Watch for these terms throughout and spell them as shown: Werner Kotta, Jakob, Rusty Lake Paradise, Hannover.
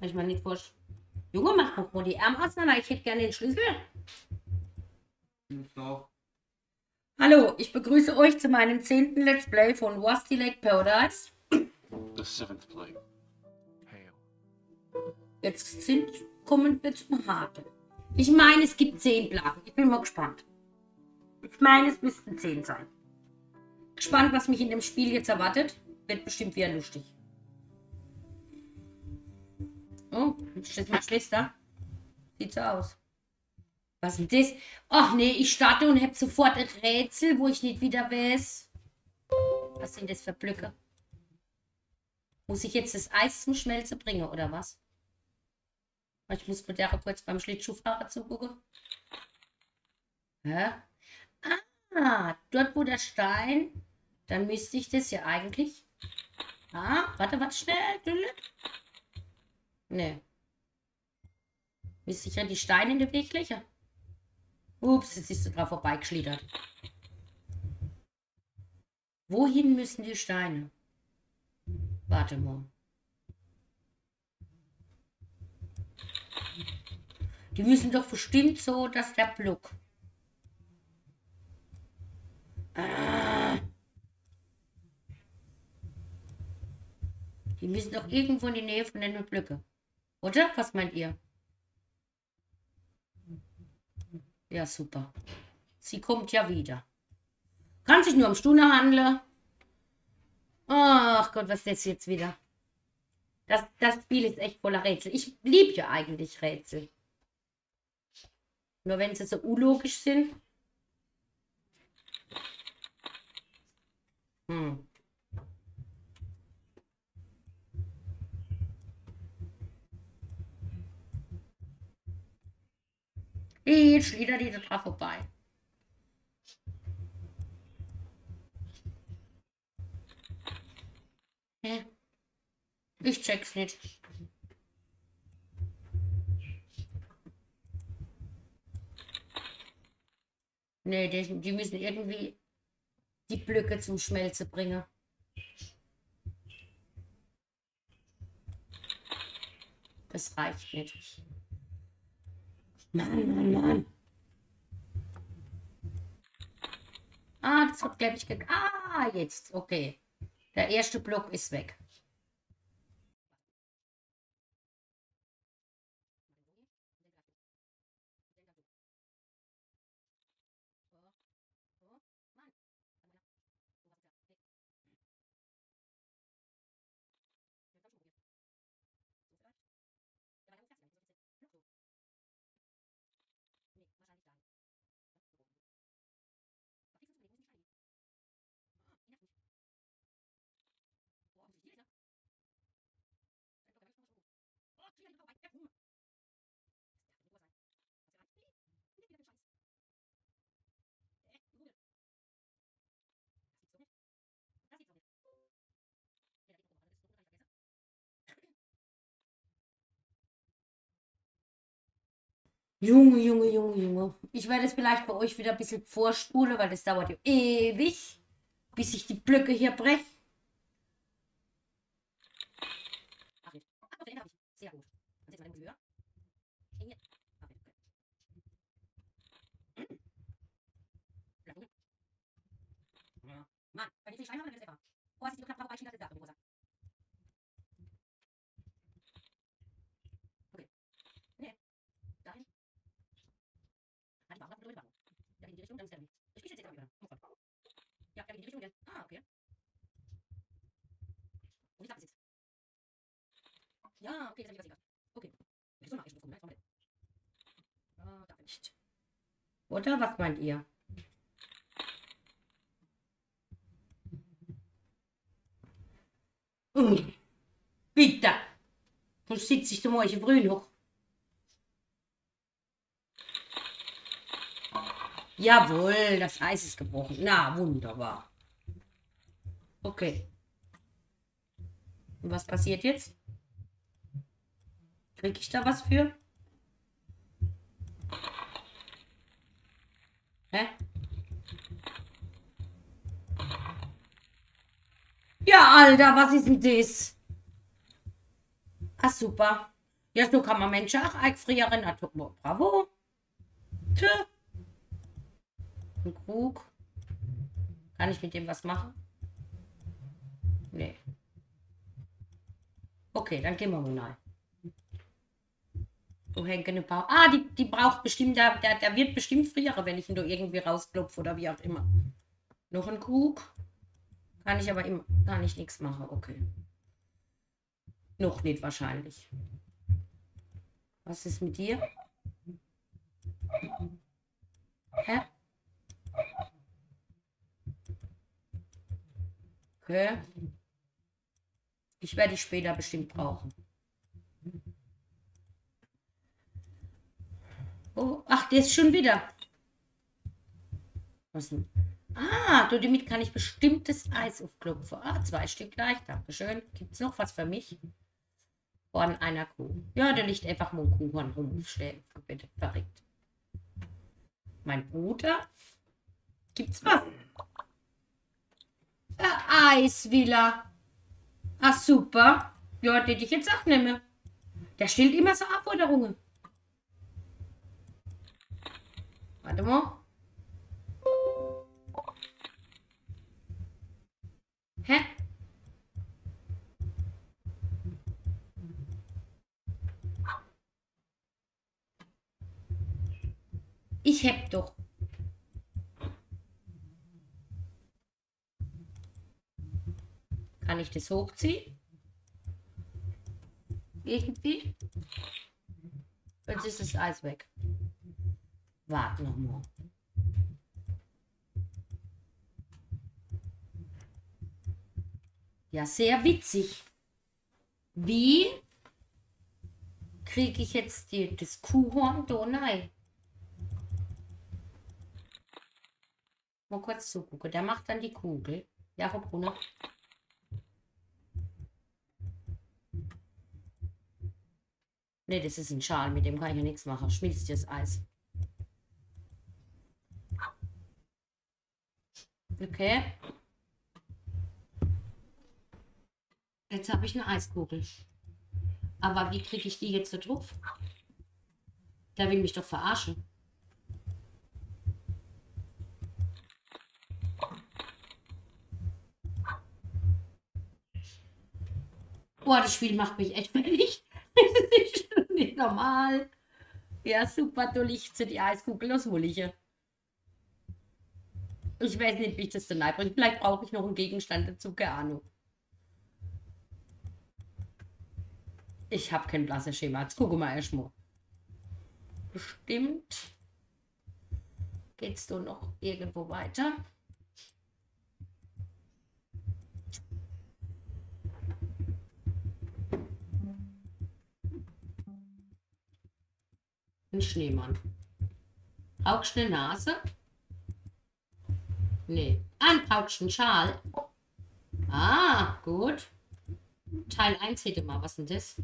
Kann ich mal nicht vorstellen. Junge, mach doch mal die Arme auseinander. Ich hätte gerne den Schlüssel. Hallo, ich begrüße euch zu meinem 10. Let's Play von Rusty Lake Paradise. The 7th Play. Jetzt kommen wir zum Harten. Ich meine, es gibt 10 Plagen. Ich bin mal gespannt. Ich meine, es müssten 10 sein. Gespannt, was mich in dem Spiel jetzt erwartet. Wird bestimmt wieder lustig. Oh, jetzt steht meine Schwester. Sieht so aus. Was ist das? Ach nee, ich starte und habe sofort ein Rätsel, wo ich nicht wieder weiß. Was sind das für Blöcke? Muss ich jetzt das Eis zum Schmelzen bringen, oder was? Ich muss mit der kurz beim Schlittschuhfahrer zugucken. Ja. Ah, dort wo der Stein, dann müsste ich das ja eigentlich... Ah, warte, schnell. Ne. Müsste ich ja die Steine in den Weg löchern. Ups, jetzt ist du drauf vorbeigeschlittert. Wohin müssen die Steine? Warte mal. Die müssen doch bestimmt so, dass der Block. Die müssen doch irgendwo in die Nähe von den Blöcke. Oder? Was meint ihr? Ja, super. Sie kommt ja wieder. Kann sich nur um Stunde handeln. Ach Gott, was ist das jetzt wieder? Das Spiel ist echt voller Rätsel. Ich liebe ja eigentlich Rätsel. Nur wenn sie so unlogisch sind. Hm. Jetzt schlittert die da vorbei. Hä? Ich check's nicht. Nee, die müssen irgendwie die Blöcke zum Schmelzen bringen. Das reicht nicht. Mann. Ah, das hat, glaube ich, jetzt. Okay. Der erste Block ist weg. Junge. Ich werde es vielleicht bei euch wieder ein bisschen vorspulen, weil das dauert ja ewig, bis ich die Blöcke hier breche. Ja, okay, okay. Oder was meint ihr? Bitte! Sonst sitze ich zum euch im Brühen hoch. Jawohl, das Eis ist gebrochen. Na, wunderbar. Okay. Und was passiert jetzt? Krieg ich da was für? Hä? Ja, Alter, was ist denn das? Ach, super. Ja, so kann man Menschen auch eifrieren. Bravo. Tö. Ein Krug. Kann ich mit dem was machen? Nee. Okay, dann gehen wir mal. Oh, eine Paar. Ah, die braucht bestimmt, der wird bestimmt frieren, wenn ich ihn da irgendwie rausklopfe oder wie auch immer. Noch ein Krug. Kann ich aber immer, kann ich nichts machen. Okay. Noch nicht wahrscheinlich. Was ist mit dir? Hä? Okay. Ich werde dich später bestimmt brauchen. Oh, ach, der ist schon wieder. Was denn? Ah, damit kann ich bestimmtes Eis aufklopfen. Ah, 2 Stück gleich. Dankeschön. Gibt es noch was für mich? Von einer Kuh. Ja, der liegt einfach mal ein Kuhhorn rum. Bitte, verrückt. Mein Bruder. Gibt's was? Eisvilla. Ach, super. Ja, den ich jetzt auch nehme. Der stellt immer so Abforderungen. Warte mal. Hä? Ich hab doch. Kann ich das hochziehen? Irgendwie? Jetzt ist das Eis weg. Warte nochmal. Ja, sehr witzig. Wie kriege ich jetzt das Kuhhorn da rein? Mal kurz zugucken. Der macht dann die Kugel. Jakob Bruno. Ne, das ist ein Schal. Mit dem kann ich ja nichts machen. Schmilzt dir das Eis. Okay. Jetzt habe ich eine Eiskugel. Aber wie kriege ich die jetzt da drauf? Der will mich doch verarschen. Boah, das Spiel macht mich echt fertig. Das ist nicht normal. Ja, super, du liegst die Eiskugel aus Mulliche. Ich weiß nicht, wie ich das denn beibringe. Vielleicht brauche ich noch einen Gegenstand dazu, keine Ahnung. Ich habe kein blasses Schema. Jetzt gucke mal erstmal. Bestimmt. Geht's du noch irgendwo weiter? Ein Schneemann. Brauchst du eine Nase? Nee. Brauchst du einen Schal? Ah, gut. Teil 1 hätte mal. Was ist denn das?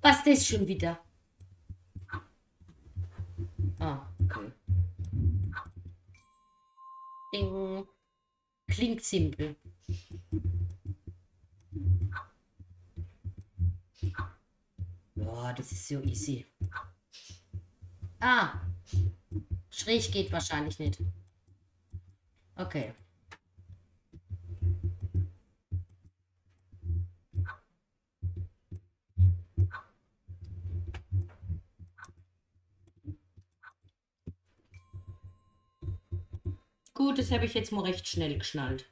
Was ist das schon wieder? Ah, okay. Ding. Klingt simpel. Boah, das ist so easy. Ah. Schräg geht wahrscheinlich nicht. Okay. Gut, das habe ich jetzt mal recht schnell geschnallt.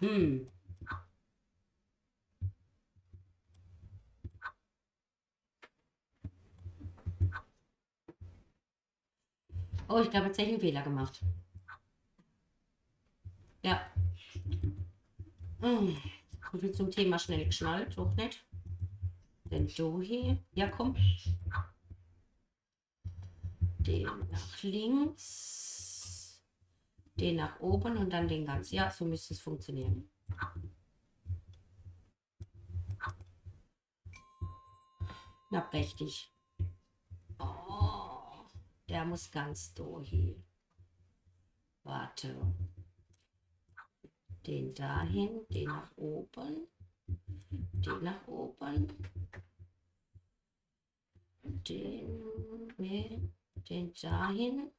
Hm. Oh, ich glaube, jetzt habe ich einen Fehler gemacht. Ja. So viel zum Thema schnell geschnallt, auch nicht. Denn so hier. Ja, komm. Den nach links. Den nach oben und dann den ganz. Ja, so müsste es funktionieren. Na, prächtig. Der muss ganz durch. Warte. den dahin, den nach oben, den nach oben, den, nee, den dahin.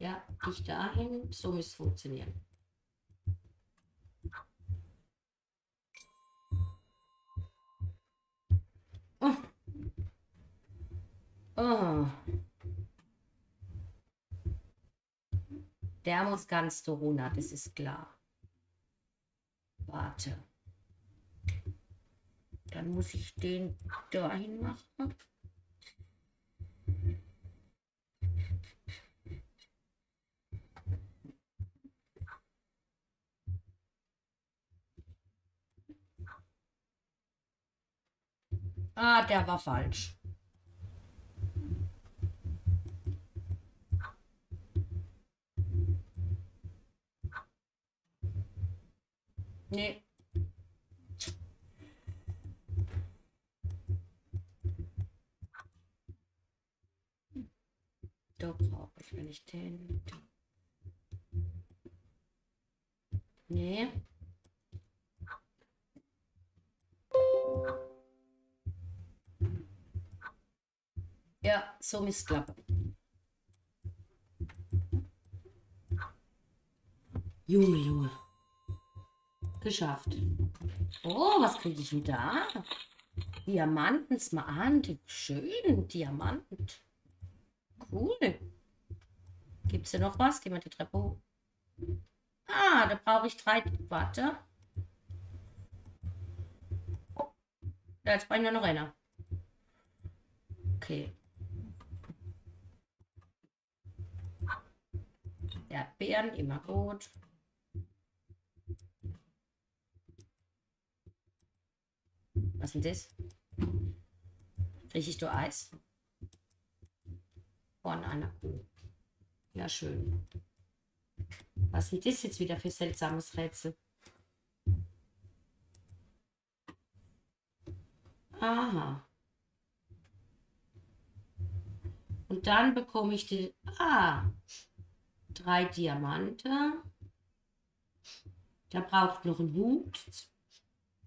Ja, dich dahin, so muss es funktionieren. Oh. Oh. Der muss ganz zur Runa, das ist klar. Warte. Dann muss ich den dahin machen. Ah, der war falsch. Nee. Da brauche ich, wenn ich den... Nee. Ja, so missklappt. Junge, Junge. Geschafft. Oh, was kriege ich denn da? Diamanten, Smaragd. Schön, Diamanten. Cool. Gibt es hier noch was? Gehen wir die Treppe hoch. Ah, da brauche ich 3. Warte. Ja, jetzt brauchen wir noch einer. Okay. Erdbeeren, immer gut. Was ist das? Kriege ich da Eis? Von einer Kuh. Ja, schön. Was ist das jetzt wieder für seltsames Rätsel? Aha. Und dann bekomme ich die... Ah! 3 Diamante. Da braucht noch einen Hut.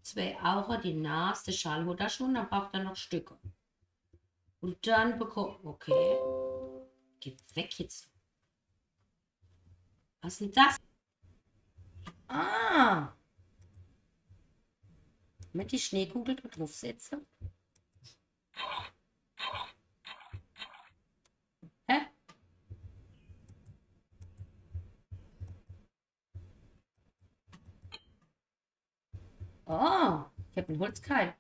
2 Augen, die Nase, Schallhuder schon. Dann braucht er noch Stücke. Und dann bekommt... Okay. Geh weg jetzt. Was ist denn das? Ah! Mit die Schneekugel draufsetzen. Oh, ich habe einen Holzkeil.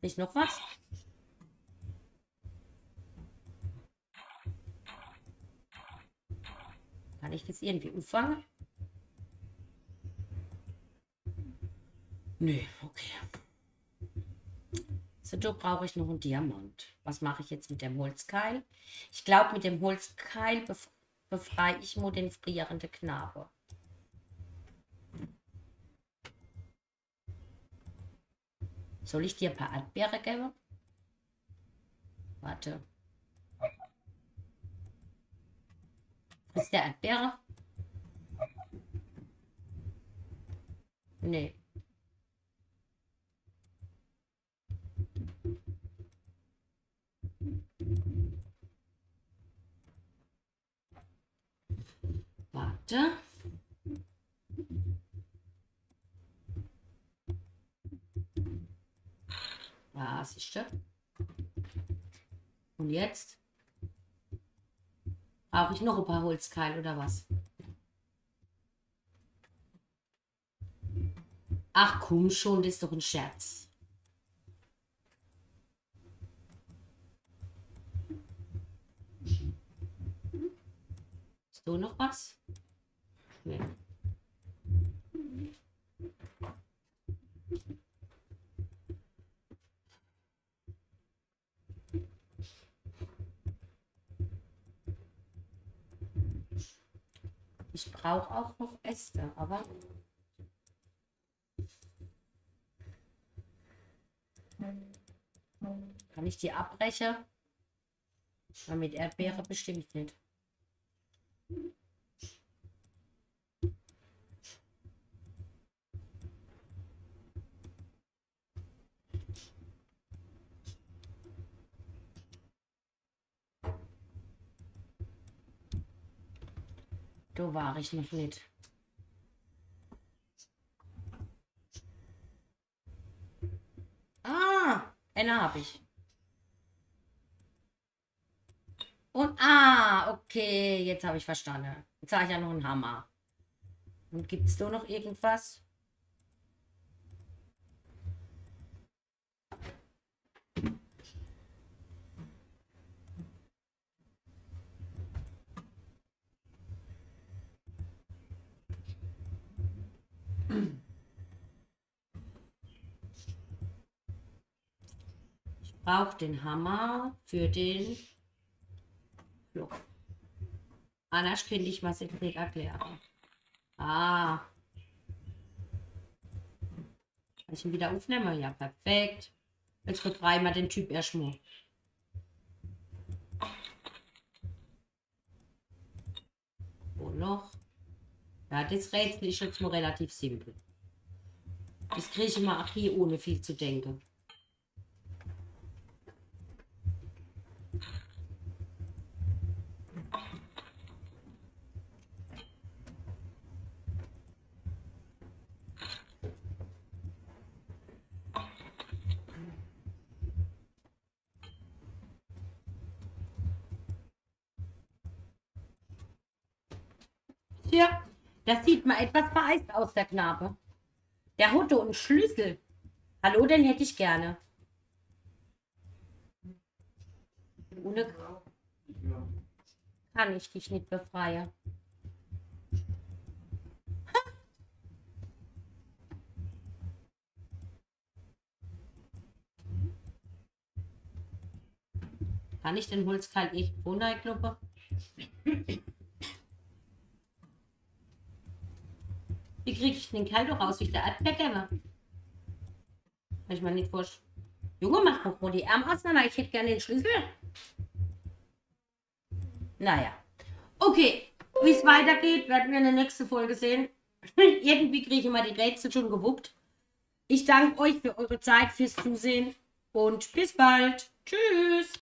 Nicht noch was? Kann ich das irgendwie umfangen? Nee, okay. So, da brauche ich noch einen Diamant. Was mache ich jetzt mit dem Holzkeil? Ich glaube, mit dem Holzkeil befreie ich nur den frierenden Knabe. Soll ich dir ein paar Erdbeere geben? Warte. Ist der Erdbeere? Nee. Warte. Ja, siehst du. Und jetzt brauche ich noch ein paar Holzkeile oder was? Ach komm schon, das ist doch ein Scherz. Ist da noch was? Nee. Ich brauche auch noch Äste, aber... Kann ich die abbrechen? Aber mit Erdbeere bestimmt nicht. Da war ich noch nicht. Ah, eine habe ich. Und okay, jetzt habe ich verstanden. Jetzt habe ich ja noch einen Hammer. Und gibt es da noch irgendwas? Ich brauche den Hammer für den Block. Anders könnte ich was jetzt nicht erklären. Kann ich ihn wieder aufnehmen? Ja, perfekt. Jetzt befreien wir den Typ erstmal. Wo noch? Ja, das Rätsel ist jetzt mal relativ simpel. Das kriege ich immer auch hier, ohne viel zu denken. Ja, das sieht mal etwas vereist aus, der Knabe. Der Hotto und Schlüssel. Hallo, den hätte ich gerne. Ohne kann ich dich nicht befreien. Kann ich den Holzkeil echt runterknuppern? Wie kriege ich den Kerl doch raus, wie ich der Erdbeerkämmer? Kann ich mir nicht vorstellen. Junge, mach doch mal die Ärmel auseinander. Ich hätte gerne den Schlüssel. Naja. Okay, wie es weitergeht, werden wir in der nächsten Folge sehen. Irgendwie kriege ich immer die Rätsel schon gewuppt. Ich danke euch für eure Zeit, fürs Zusehen und bis bald. Tschüss.